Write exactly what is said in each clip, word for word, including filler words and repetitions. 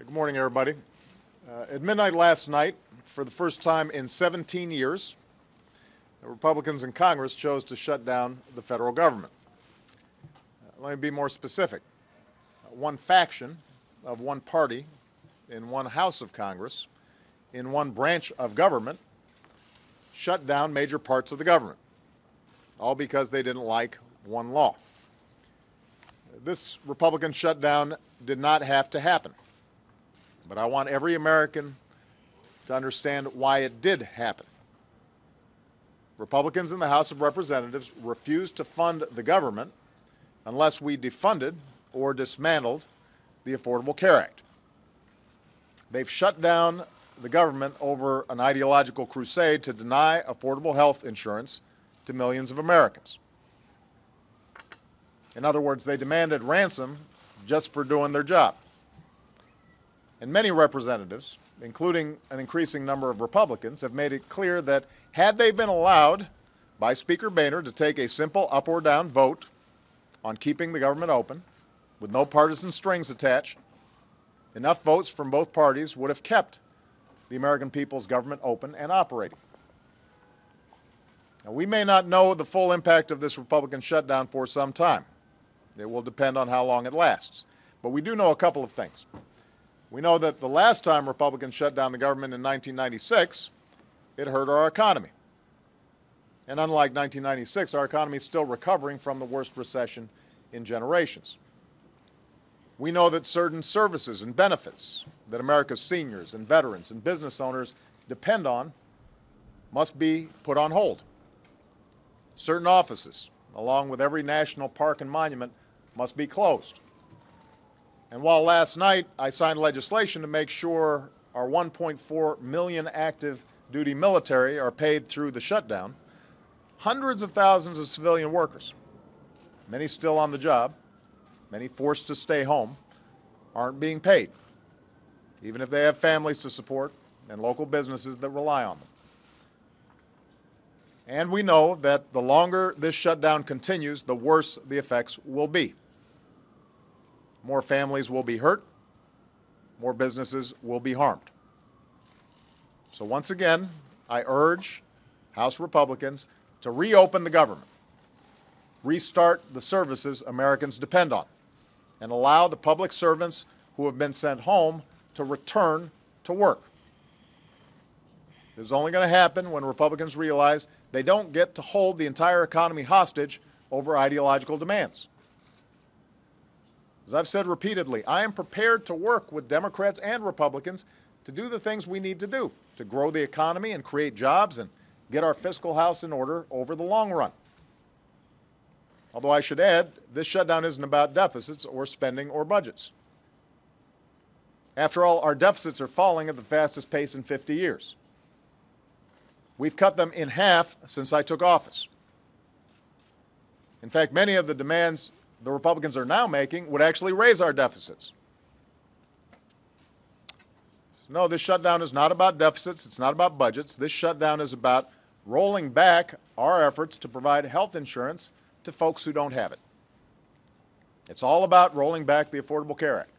Good morning, everybody. Uh, at midnight last night, for the first time in seventeen years, the Republicans in Congress chose to shut down the federal government. Uh, let me be more specific. Uh, one faction of one party in one house of Congress, in one branch of government, shut down major parts of the government, all because they didn't like one law. This Republican shutdown did not have to happen. But I want every American to understand why it did happen. Republicans in the House of Representatives refused to fund the government unless we defunded or dismantled the Affordable Care Act. They've shut down the government over an ideological crusade to deny affordable health insurance to millions of Americans. In other words, they demanded ransom just for doing their job. And many representatives, including an increasing number of Republicans, have made it clear that had they been allowed by Speaker Boehner to take a simple up or down vote on keeping the government open, with no partisan strings attached, enough votes from both parties would have kept the American people's government open and operating. Now, we may not know the full impact of this Republican shutdown for some time. It will depend on how long it lasts. But we do know a couple of things. We know that the last time Republicans shut down the government in nineteen ninety-six, it hurt our economy. And unlike nineteen ninety-six, our economy is still recovering from the worst recession in generations. We know that certain services and benefits that America's seniors and veterans and business owners depend on must be put on hold. Certain offices, along with every national park and monument, must be closed. And while last night I signed legislation to make sure our one point four million active duty military are paid through the shutdown, hundreds of thousands of civilian workers, many still on the job, many forced to stay home, aren't being paid, even if they have families to support and local businesses that rely on them. And we know that the longer this shutdown continues, the worse the effects will be. More families will be hurt, more businesses will be harmed. So once again, I urge House Republicans to reopen the government, restart the services Americans depend on, and allow the public servants who have been sent home to return to work. This is only going to happen when Republicans realize they don't get to hold the entire economy hostage over ideological demands. As I've said repeatedly, I am prepared to work with Democrats and Republicans to do the things we need to do to grow the economy and create jobs and get our fiscal house in order over the long run. Although I should add, this shutdown isn't about deficits or spending or budgets. After all, our deficits are falling at the fastest pace in fifty years. We've cut them in half since I took office. In fact, many of the demands the Republicans are now making would actually raise our deficits. So no, this shutdown is not about deficits. It's not about budgets. This shutdown is about rolling back our efforts to provide health insurance to folks who don't have it. It's all about rolling back the Affordable Care Act.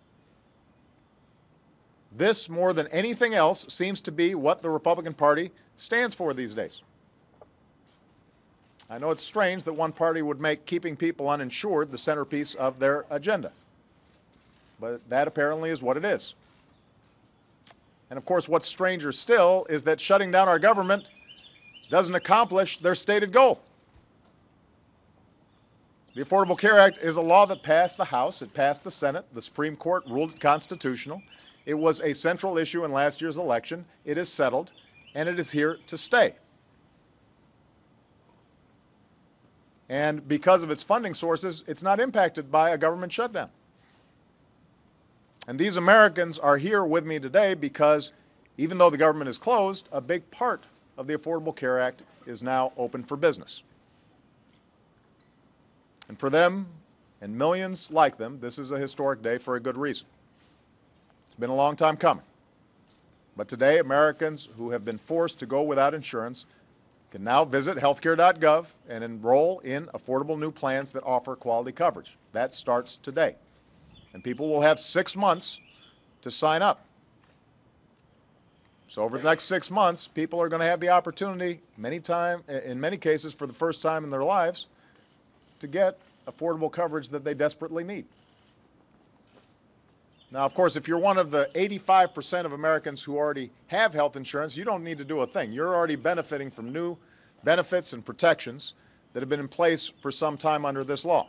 This, more than anything else, seems to be what the Republican Party stands for these days. I know it's strange that one party would make keeping people uninsured the centerpiece of their agenda, but that apparently is what it is. And of course, what's stranger still is that shutting down our government doesn't accomplish their stated goal. The Affordable Care Act is a law that passed the House, it passed the Senate, the Supreme Court ruled it constitutional. It was a central issue in last year's election. It is settled, and it is here to stay. And because of its funding sources, it's not impacted by a government shutdown. And these Americans are here with me today because even though the government is closed, a big part of the Affordable Care Act is now open for business. And for them, and millions like them, this is a historic day for a good reason. It's been a long time coming. But today, Americans who have been forced to go without insurance can now visit healthcare dot gov and enroll in affordable new plans that offer quality coverage. That starts today. And people will have six months to sign up. So over the next six months, people are going to have the opportunity, many time, in many cases for the first time in their lives, to get affordable coverage that they desperately need. Now, of course, if you're one of the eighty-five percent of Americans who already have health insurance, you don't need to do a thing. You're already benefiting from new benefits and protections that have been in place for some time under this law.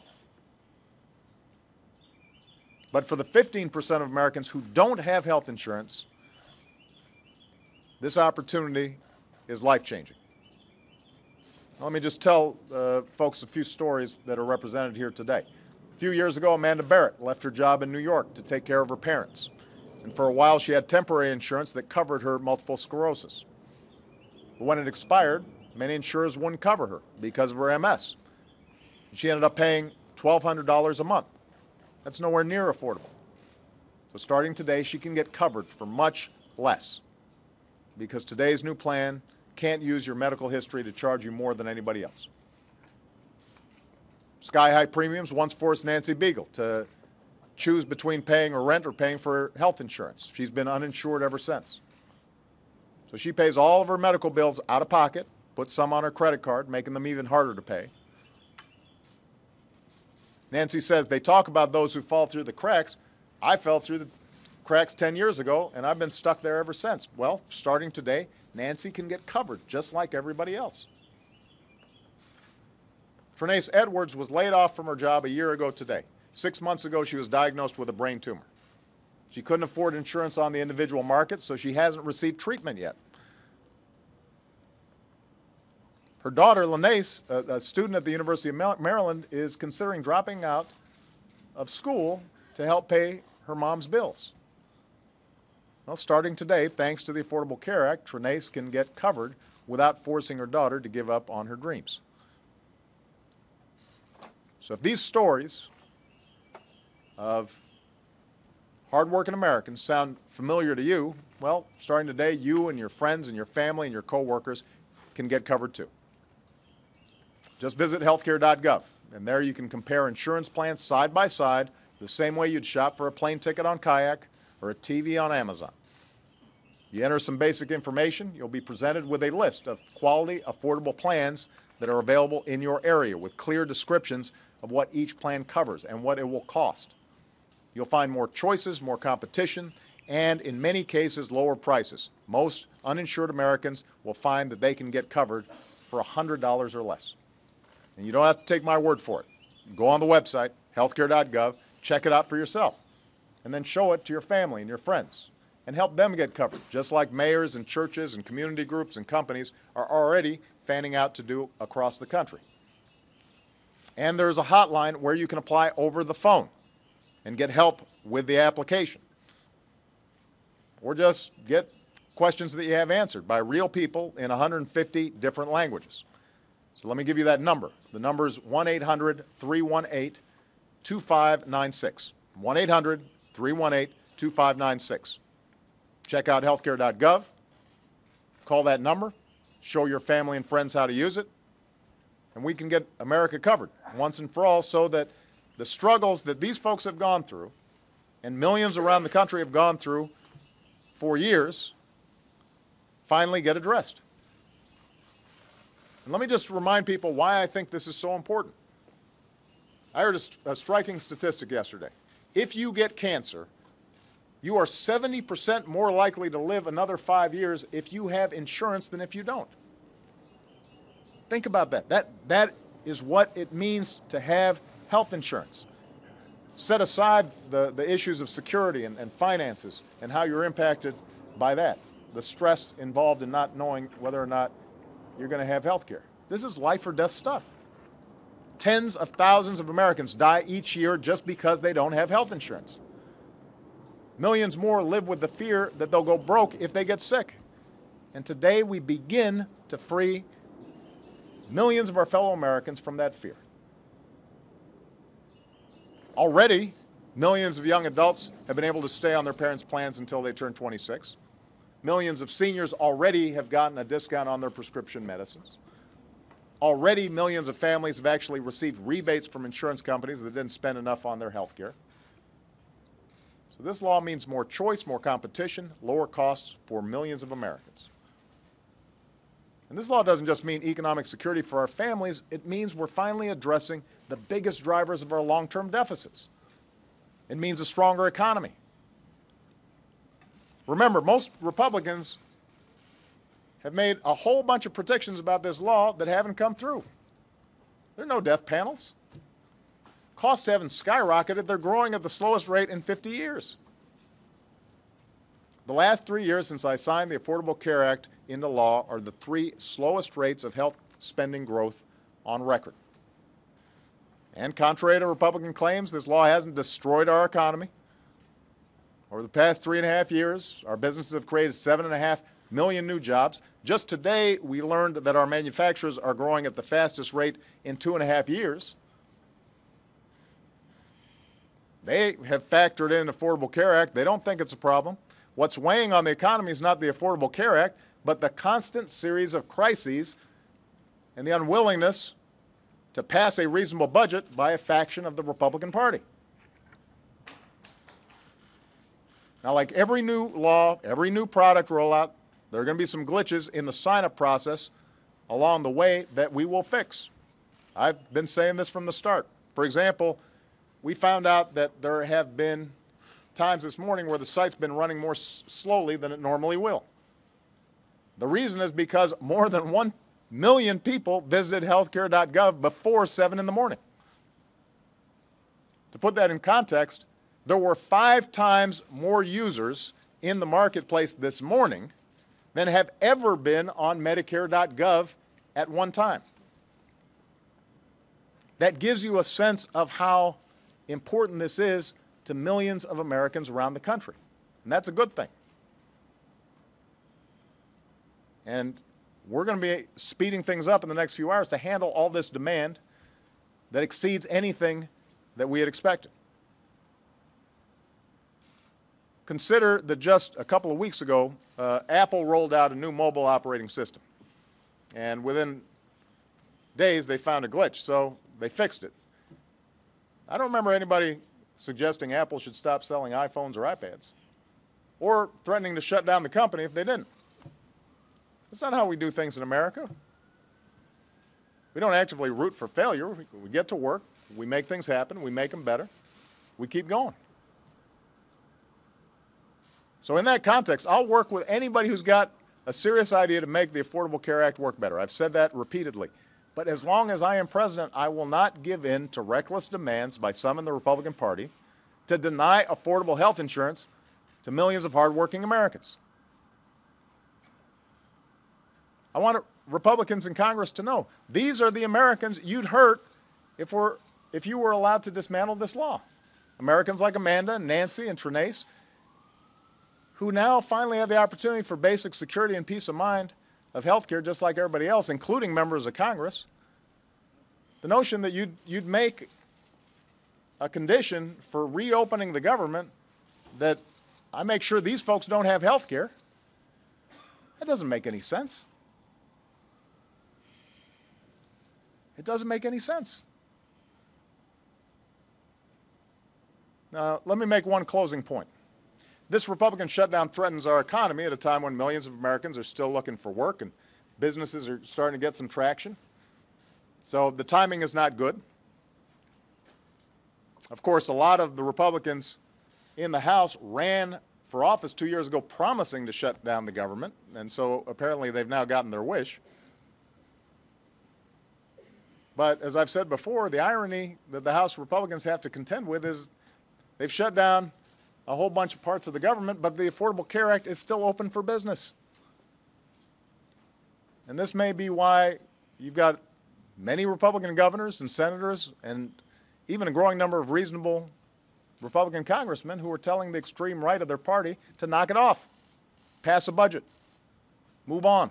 But for the fifteen percent of Americans who don't have health insurance, this opportunity is life-changing. Let me just tell uh, folks a few stories that are represented here today. A few years ago, Amanda Barrett left her job in New York to take care of her parents. And for a while, she had temporary insurance that covered her multiple sclerosis. But when it expired, many insurers wouldn't cover her because of her M S. And she ended up paying twelve hundred dollars a month. That's nowhere near affordable. So starting today, she can get covered for much less, because today's new plan can't use your medical history to charge you more than anybody else. Sky-high premiums once forced Nancy Beagle to choose between paying her rent or paying for health insurance. She's been uninsured ever since. So she pays all of her medical bills out of pocket, puts some on her credit card, making them even harder to pay. Nancy says, they talk about those who fall through the cracks. I fell through the cracks ten years ago, and I've been stuck there ever since. Well, starting today, Nancy can get covered just like everybody else. Trinace Edwards was laid off from her job a year ago today. Six months ago, she was diagnosed with a brain tumor. She couldn't afford insurance on the individual market, so she hasn't received treatment yet. Her daughter, Lannace, a student at the University of Maryland, is considering dropping out of school to help pay her mom's bills. Well, starting today, thanks to the Affordable Care Act, Trinace can get covered without forcing her daughter to give up on her dreams. So if these stories of hardworking Americans sound familiar to you, well, starting today, you and your friends and your family and your coworkers can get covered too. Just visit healthcare dot gov, and there you can compare insurance plans side by side the same way you'd shop for a plane ticket on Kayak or a T V on Amazon. You enter some basic information, you'll be presented with a list of quality, affordable plans that are available in your area with clear descriptions of what each plan covers and what it will cost. You'll find more choices, more competition, and in many cases, lower prices. Most uninsured Americans will find that they can get covered for one hundred dollars or less. And you don't have to take my word for it. Go on the website, healthcare dot gov, check it out for yourself, and then show it to your family and your friends and help them get covered, just like mayors and churches and community groups and companies are already fanning out to do across the country. And there's a hotline where you can apply over the phone and get help with the application, or just get questions that you have answered by real people in one hundred fifty different languages. So let me give you that number. The number is one eight hundred, three one eight, two five nine six. one eight hundred, three one eight, two five nine six. Check out healthcare dot gov. Call that number. Show your family and friends how to use it. And we can get America covered once and for all, so that the struggles that these folks have gone through and millions around the country have gone through for years finally get addressed. And let me just remind people why I think this is so important. I heard a, a striking statistic yesterday. If you get cancer, you are seventy percent more likely to live another five years if you have insurance than if you don't. Think about that. That, that is what it means to have health insurance. Set aside the, the issues of security and, and finances and how you're impacted by that, the stress involved in not knowing whether or not you're going to have health care. This is life or death stuff. Tens of thousands of Americans die each year just because they don't have health insurance. Millions more live with the fear that they'll go broke if they get sick. And today we begin to free millions of our fellow Americans from that fear. Already, millions of young adults have been able to stay on their parents' plans until they turn twenty-six. Millions of seniors already have gotten a discount on their prescription medicines. Already, millions of families have actually received rebates from insurance companies that didn't spend enough on their health care. So So this law means more choice, more competition, lower costs for millions of Americans. And this law doesn't just mean economic security for our families, it means we're finally addressing the biggest drivers of our long-term deficits. It means a stronger economy. Remember, most Republicans have made a whole bunch of predictions about this law that haven't come through. There are no death panels. Costs haven't skyrocketed. They're growing at the slowest rate in fifty years. The last three years since I signed the Affordable Care Act into law are the three slowest rates of health spending growth on record. And contrary to Republican claims, this law hasn't destroyed our economy. Over the past three and a half years, our businesses have created seven and a half million new jobs. Just today, we learned that our manufacturers are growing at the fastest rate in two and a half years. They have factored in the Affordable Care Act. They don't think it's a problem. What's weighing on the economy is not the Affordable Care Act, but the constant series of crises and the unwillingness to pass a reasonable budget by a faction of the Republican Party. Now, like every new law, every new product rollout, there are going to be some glitches in the sign-up process along the way that we will fix. I've been saying this from the start. For example, we found out that there have been times this morning where the site's been running more s- slowly than it normally will. The reason is because more than one million people visited healthcare dot gov before seven in the morning. To put that in context, there were five times more users in the marketplace this morning than have ever been on Medicare dot gov at one time. That gives you a sense of how important this is to millions of Americans around the country. And that's a good thing. And we're going to be speeding things up in the next few hours to handle all this demand that exceeds anything that we had expected. Consider that just a couple of weeks ago, uh, Apple rolled out a new mobile operating system. And within days, they found a glitch, so they fixed it. I don't remember anybody suggesting Apple should stop selling iPhones or iPads or threatening to shut down the company if they didn't. That's not how we do things in America. We don't actively root for failure. We get to work. We make things happen. We make them better. We keep going. So in that context, I'll work with anybody who's got a serious idea to make the Affordable Care Act work better. I've said that repeatedly. But as long as I am president, I will not give in to reckless demands by some in the Republican Party to deny affordable health insurance to millions of hardworking Americans. I want Republicans in Congress to know these are the Americans you'd hurt if, we're, if you were allowed to dismantle this law. Americans like Amanda, Nancy, and Trinace, who now finally have the opportunity for basic security and peace of mind of health care, just like everybody else, including members of Congress. The notion that you'd, you'd make a condition for reopening the government that I make sure these folks don't have health care, that doesn't make any sense. It doesn't make any sense. Now, let me make one closing point. This Republican shutdown threatens our economy at a time when millions of Americans are still looking for work and businesses are starting to get some traction. So the timing is not good. Of course, a lot of the Republicans in the House ran for office two years ago promising to shut down the government, and so apparently they've now gotten their wish. But as I've said before, the irony that the House Republicans have to contend with is they've shut down a whole bunch of parts of the government, but the Affordable Care Act is still open for business. And this may be why you've got many Republican governors and senators and even a growing number of reasonable Republican congressmen who are telling the extreme right of their party to knock it off, pass a budget, move on.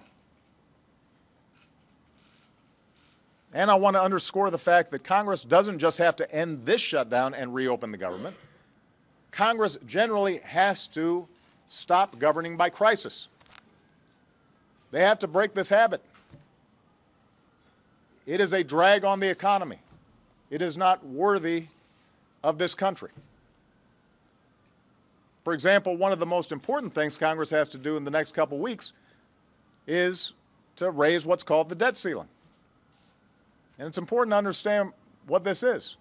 And I want to underscore the fact that Congress doesn't just have to end this shutdown and reopen the government. Congress generally has to stop governing by crisis. They have to break this habit. It is a drag on the economy. It is not worthy of this country. For example, one of the most important things Congress has to do in the next couple weeks is to raise what's called the debt ceiling. And it's important to understand what this is.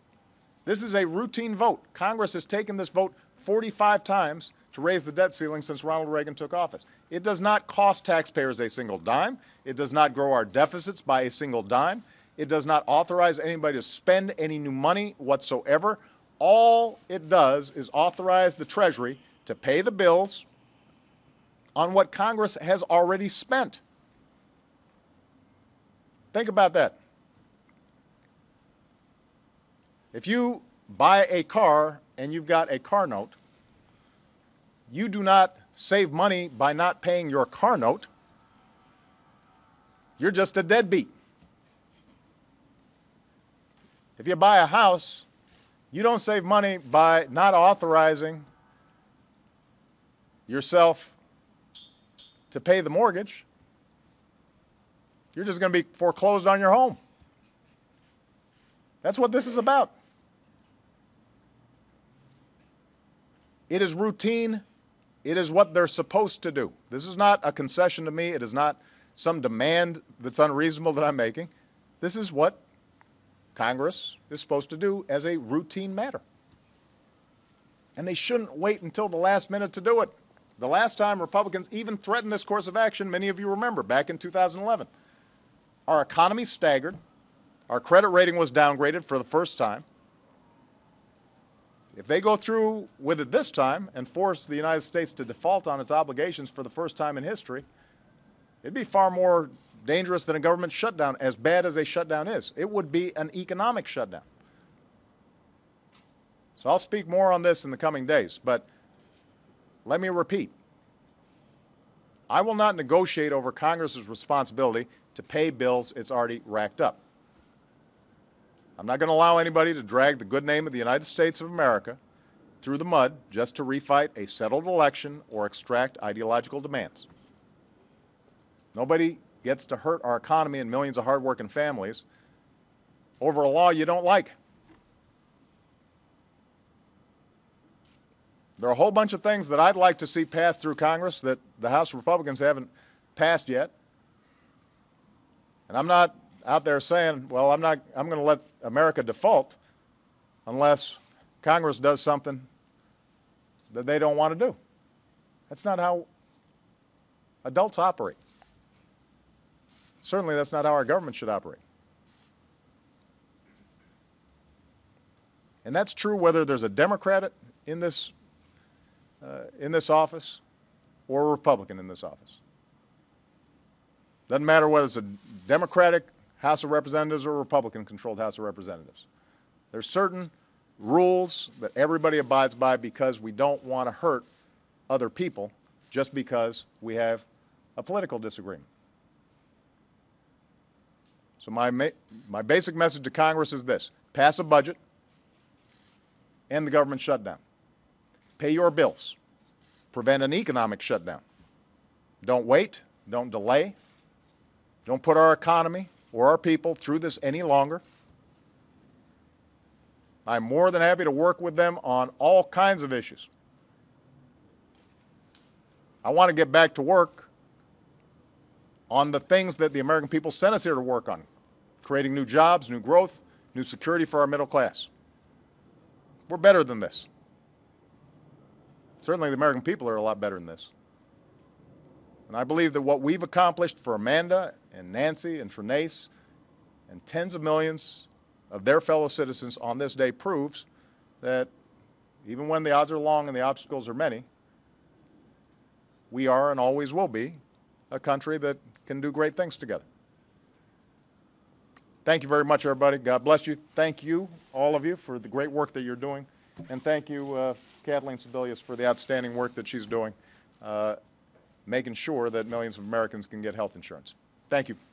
This is a routine vote. Congress has taken this vote forty-five times to raise the debt ceiling since Ronald Reagan took office. It does not cost taxpayers a single dime. It does not grow our deficits by a single dime. It does not authorize anybody to spend any new money whatsoever. All it does is authorize the Treasury to pay the bills on what Congress has already spent. Think about that. If you buy a car and you've got a car note, you do not save money by not paying your car note. You're just a deadbeat. If you buy a house, you don't save money by not authorizing yourself to pay the mortgage. You're just going to be foreclosed on your home. That's what this is about. It is routine. It is what they're supposed to do. This is not a concession to me. It is not some demand that's unreasonable that I'm making. This is what Congress is supposed to do as a routine matter. And they shouldn't wait until the last minute to do it. The last time Republicans even threatened this course of action, many of you remember, back in two thousand eleven. Our economy staggered. Our credit rating was downgraded for the first time. If they go through with it this time and force the United States to default on its obligations for the first time in history, it'd be far more dangerous than a government shutdown, as bad as a shutdown is. It would be an economic shutdown. So I'll speak more on this in the coming days, but let me repeat. I will not negotiate over Congress's responsibility to pay bills it's already racked up. I'm not going to allow anybody to drag the good name of the United States of America through the mud just to refight a settled election or extract ideological demands. Nobody gets to hurt our economy and millions of hardworking families over a law you don't like. There are a whole bunch of things that I'd like to see passed through Congress that the House Republicans haven't passed yet. And I'm not out there saying, well, I'm not, I'm going to let America default unless Congress does something that they don't want to do. That's not how adults operate. Certainly, that's not how our government should operate. And that's true whether there's a Democrat in this, uh, in this office or a Republican in this office. Doesn't matter whether it's a Democratic House of Representatives or a Republican-controlled House of Representatives. There's certain rules that everybody abides by because we don't want to hurt other people just because we have a political disagreement. So my, ma my basic message to Congress is this: pass a budget, end the government shutdown, pay your bills, prevent an economic shutdown. Don't wait, don't delay, don't put our economy or our people through this any longer. I'm more than happy to work with them on all kinds of issues. I want to get back to work on the things that the American people sent us here to work on: creating new jobs, new growth, new security for our middle class. We're better than this. Certainly the American people are a lot better than this. And I believe that what we've accomplished for Amanda and Nancy and Trinace and tens of millions of their fellow citizens on this day proves that even when the odds are long and the obstacles are many, we are and always will be a country that can do great things together. Thank you very much, everybody. God bless you. Thank you, all of you, for the great work that you're doing. And thank you, uh, Kathleen Sebelius, for the outstanding work that she's doing, uh, making sure that millions of Americans can get health insurance. Thank you.